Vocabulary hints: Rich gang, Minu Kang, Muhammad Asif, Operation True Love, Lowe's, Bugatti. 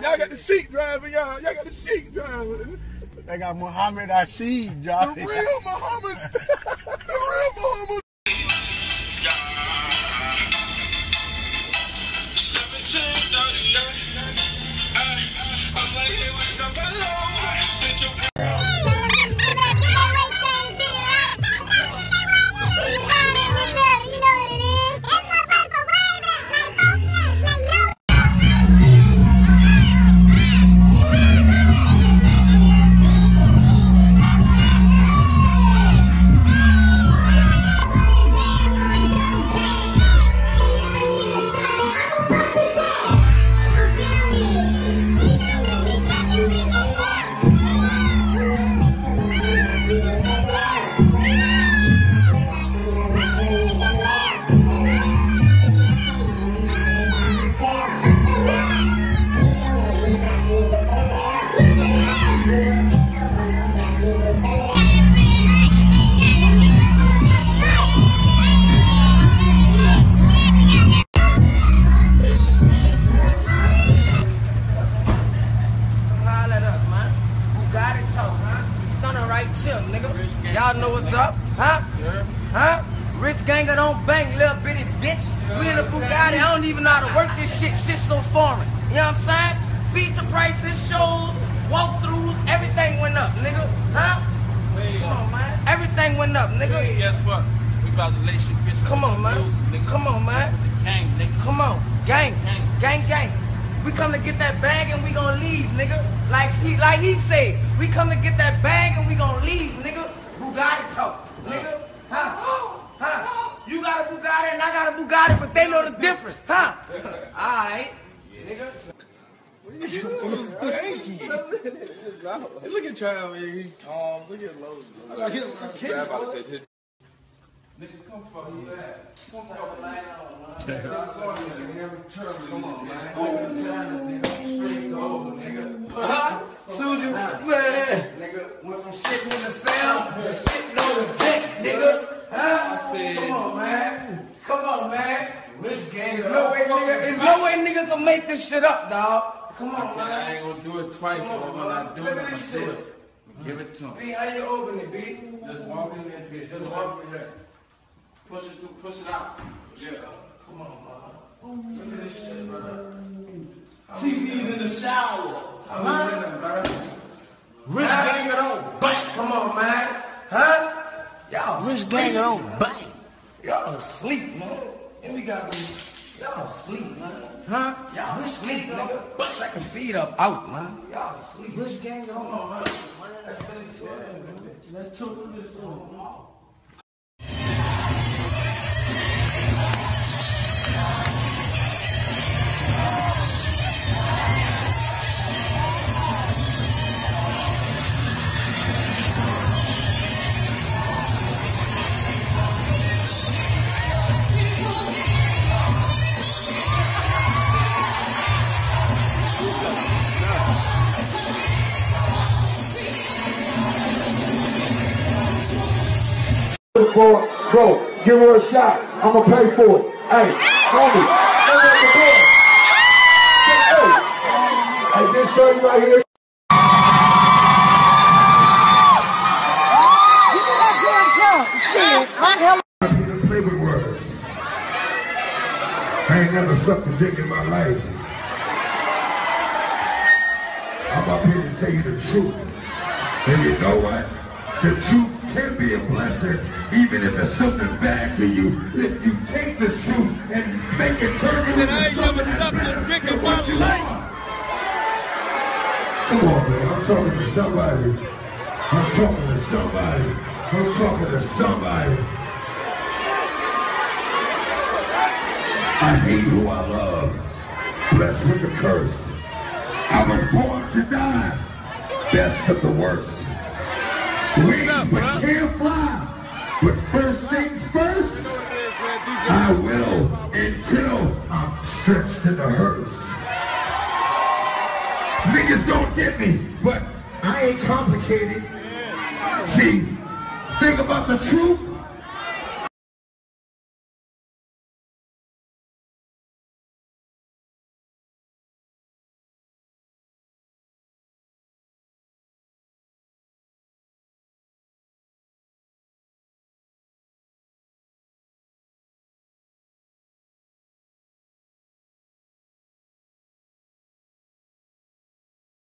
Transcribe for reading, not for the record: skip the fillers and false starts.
Y'all got the sheep driver, y'all. Y'all got the sheep driver. They got Muhammad Asif driving. The real Muhammad. The real Muhammad. 1738. I'm like it was something long. Y'all know what's up, huh? Yeah. Huh? Rich gang, I don't bang, little bitty bitch. Yeah, we in a Bugatti, I don't even know how to work this shit. Shit's so foreign. You know what I'm saying? Feature prices, shows, walkthroughs, everything went up, nigga. Huh? Hey, come on, man. Everything went up, nigga. Hey, guess what? We about to lay shit bitch. Come on, man. Come on, man. Gang, nigga. Come on, gang. Gang, gang. We come to get that bag and we gonna leave, nigga. Like he said, we come to get that bag and we gonna leave, nigga. Bugatti talk, nigga. Huh? Huh? You got a Bugatti and I got a Bugatti, but they know the difference, huh? Alright, nigga. What are you doing? Stanky. Look at Trav, baby. Look at Lowe's. I'm about to take his. Nigga, come fuck me back. Come fuck me back. Come on, man. Gold, nigga. Huh? Susie, nigga, went from shitting in the sound to shitting on the dick, nigga. Huh? Come on, man. Come on, man. Rich gang. There's no way, nigga. There's no way nigga can make this shit up, dog. Come on, man. I ain't gonna do it twice, so I'm not doing it. I'm gonna do it. Give it to him. B, how you open it, B? Just walk in that bitch. Just walk in there. Push it through, push it out. Yeah. Come on, man. Look at this shit, brother. TV's in the shower. Huh? Winning, brother. Rich gang don't bite. Come on, man. Huh? Y'all Rich gang don't bite. Y'all asleep, man. And we got them. Y'all sleep, man. Huh? Y'all sleep, nigga. Bust like a feed up out, man. Y'all sleep. Rich gang, hold on, man. Let's talk to this one. Bro, give her a shot. I'ma pay for it. Hey, homies, go at the door. Hey, this shorty right here. Give me that damn gun. Shit, what the hell? Peter's favorite words. I ain't never sucked a dick in my life. I'm up here to tell you the truth. And you know what? The truth can be a blessing, even if it's something bad to you. If you take the truth and make it turn into something better than what you are. Come on, man. I'm talking to somebody. I'm talking to somebody. I'm talking to somebody. I hate who I love. Blessed with a curse. I was born to die. Best of the worst. Wings but can't fly. But first things first, I will until I'm stretched in the hearse. Niggas don't get me, but I ain't complicated. See, think about the truth.